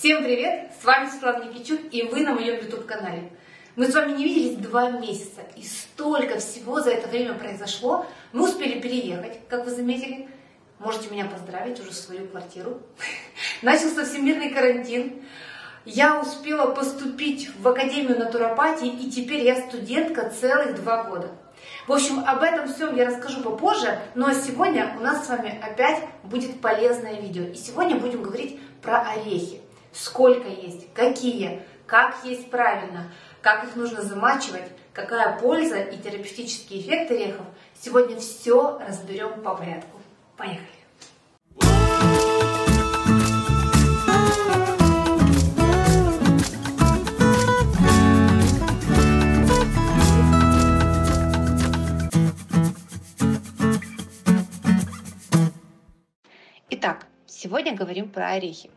Всем привет! С вами Светлана Никитчук, и вы на моем YouTube-канале. Мы с вами не виделись 2 месяца, и столько всего за это время произошло. Мы успели переехать, как вы заметили. Можете меня поздравить, уже в свою квартиру. Начался всемирный карантин. Я успела поступить в Академию Натуропатии, и теперь я студентка целых 2 года. В общем, об этом всем я расскажу попозже, но сегодня у нас с вами опять будет полезное видео. И сегодня будем говорить про орехи. Сколько есть, какие, как есть правильно, как их нужно замачивать, какая польза и терапевтический эффект орехов. Сегодня все разберем по порядку. Поехали! Итак, сегодня говорим про орехи.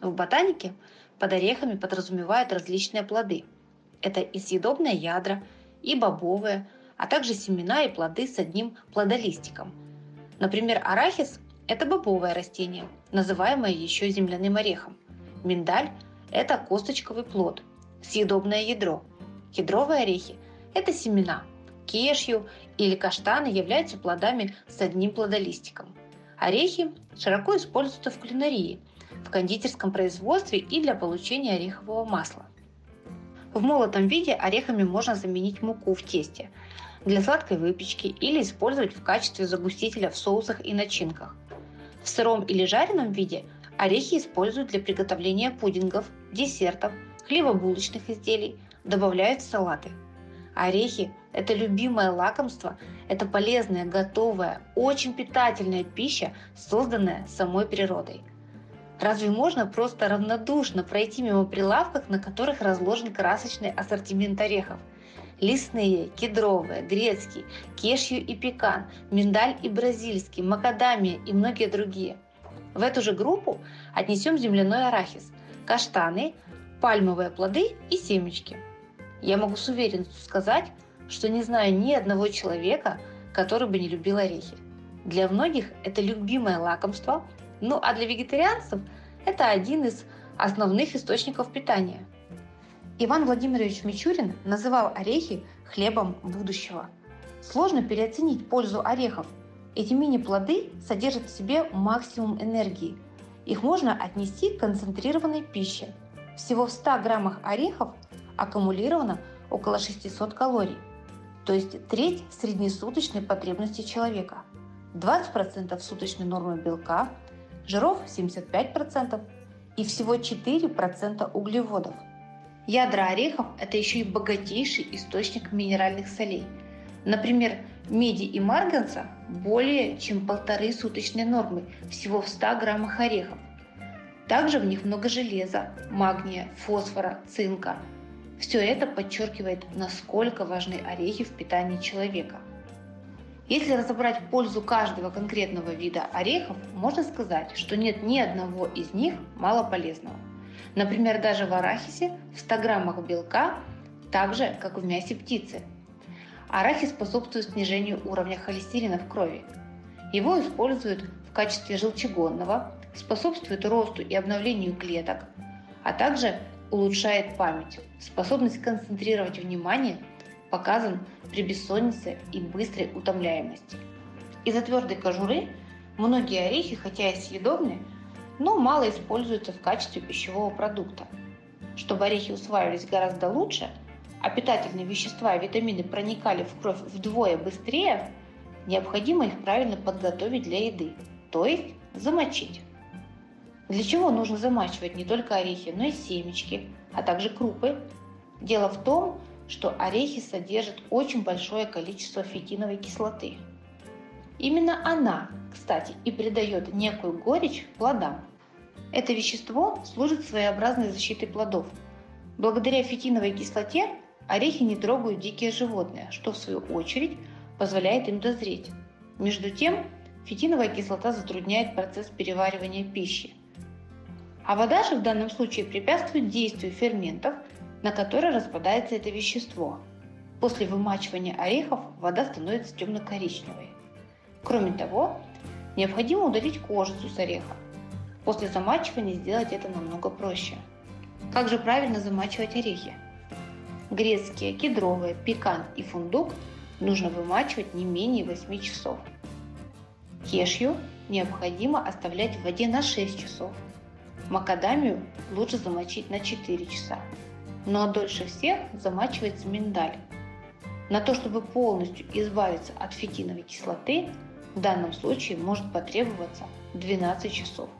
В ботанике под орехами подразумевают различные плоды. Это и съедобные ядра, и бобовые, а также семена и плоды с одним плодолистиком. Например, арахис – это бобовое растение, называемое еще земляным орехом. Миндаль – это косточковый плод, съедобное ядро. Кедровые орехи – это семена. Кешью или каштаны являются плодами с одним плодолистиком. Орехи широко используются в кулинарии, в кондитерском производстве и для получения орехового масла. В молотом виде орехами можно заменить муку в тесте для сладкой выпечки или использовать в качестве загустителя в соусах и начинках. В сыром или жареном виде орехи используют для приготовления пудингов, десертов, хлебобулочных изделий, добавляют в салаты. Орехи – это любимое лакомство, это полезная, готовая, очень питательная пища, созданная самой природой. Разве можно просто равнодушно пройти мимо прилавков, на которых разложен красочный ассортимент орехов? Лесные, кедровые, грецкий, кешью и пекан, миндаль и бразильский, макадамия и многие другие. В эту же группу отнесем земляной арахис, каштаны, пальмовые плоды и семечки. Я могу с уверенностью сказать, что не знаю ни одного человека, который бы не любил орехи. Для многих это любимое лакомство. Ну а для вегетарианцев это один из основных источников питания. Иван Владимирович Мичурин называл орехи хлебом будущего. Сложно переоценить пользу орехов. Эти мини-плоды содержат в себе максимум энергии. Их можно отнести к концентрированной пище. Всего в 100 граммах орехов аккумулировано около 600 калорий, то есть треть среднесуточной потребности человека, 20% суточной нормы белка, жиров 75% и всего 4% углеводов. Ядра орехов – это еще и богатейший источник минеральных солей. Например, меди и марганца более чем 1,5 суточной нормы всего в 100 граммах орехов. Также в них много железа, магния, фосфора, цинка. Все это подчеркивает, насколько важны орехи в питании человека. Если разобрать пользу каждого конкретного вида орехов, можно сказать, что нет ни одного из них мало полезного. Например, даже в арахисе в 100 граммах белка, так же, как в мясе птицы. Арахис способствует снижению уровня холестерина в крови. Его используют в качестве желчегонного, способствует росту и обновлению клеток, а также улучшает память, способность концентрировать внимание, показан при бессоннице и быстрой утомляемости. Из-за твердой кожуры многие орехи, хотя и съедобны, но мало используются в качестве пищевого продукта. Чтобы орехи усваивались гораздо лучше, а питательные вещества и витамины проникали в кровь вдвое быстрее, необходимо их правильно подготовить для еды, то есть замочить. Для чего нужно замачивать не только орехи, но и семечки, а также крупы? Дело в том, что орехи содержат очень большое количество фитиновой кислоты. Именно она, кстати, и придает некую горечь плодам. Это вещество служит своеобразной защитой плодов. Благодаря фитиновой кислоте орехи не трогают дикие животные, что в свою очередь позволяет им дозреть. Между тем, фитиновая кислота затрудняет процесс переваривания пищи. А вода же в данном случае препятствует действию ферментов, на которой распадается это вещество. После вымачивания орехов вода становится темно-коричневой. Кроме того, необходимо удалить кожицу с ореха. После замачивания сделать это намного проще. Как же правильно замачивать орехи? Грецкие, кедровые, пекан и фундук нужно вымачивать не менее 8 часов. Кешью необходимо оставлять в воде на 6 часов. Макадамию лучше замочить на 4 часа. Ну а дольше всех замачивается миндаль. На то, чтобы полностью избавиться от фитиновой кислоты, в данном случае может потребоваться 12 часов.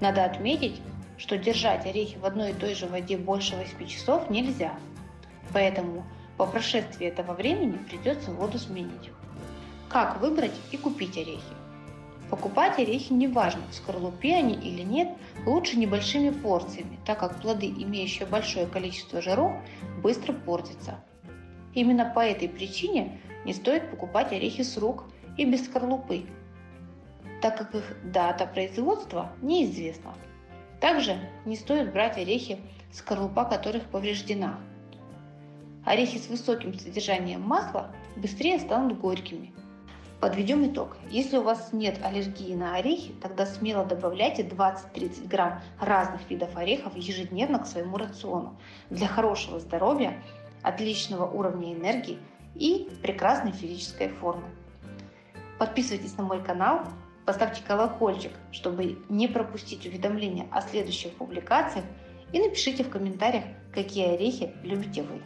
Надо отметить, что держать орехи в одной и той же воде больше 8 часов нельзя, поэтому по прошествии этого времени придется воду сменить. Как выбрать и купить орехи? Покупать орехи неважно, в скорлупе они или нет, лучше небольшими порциями, так как плоды, имеющие большое количество жиров, быстро портятся. Именно по этой причине не стоит покупать орехи с рук и без скорлупы, так как их дата производства неизвестна. Также не стоит брать орехи, скорлупа которых повреждена. Орехи с высоким содержанием масла быстрее станут горькими. Подведем итог. Если у вас нет аллергии на орехи, тогда смело добавляйте 20-30 грамм разных видов орехов ежедневно к своему рациону для хорошего здоровья, отличного уровня энергии и прекрасной физической формы. Подписывайтесь на мой канал, поставьте колокольчик, чтобы не пропустить уведомления о следующих публикациях, и напишите в комментариях, какие орехи любите вы.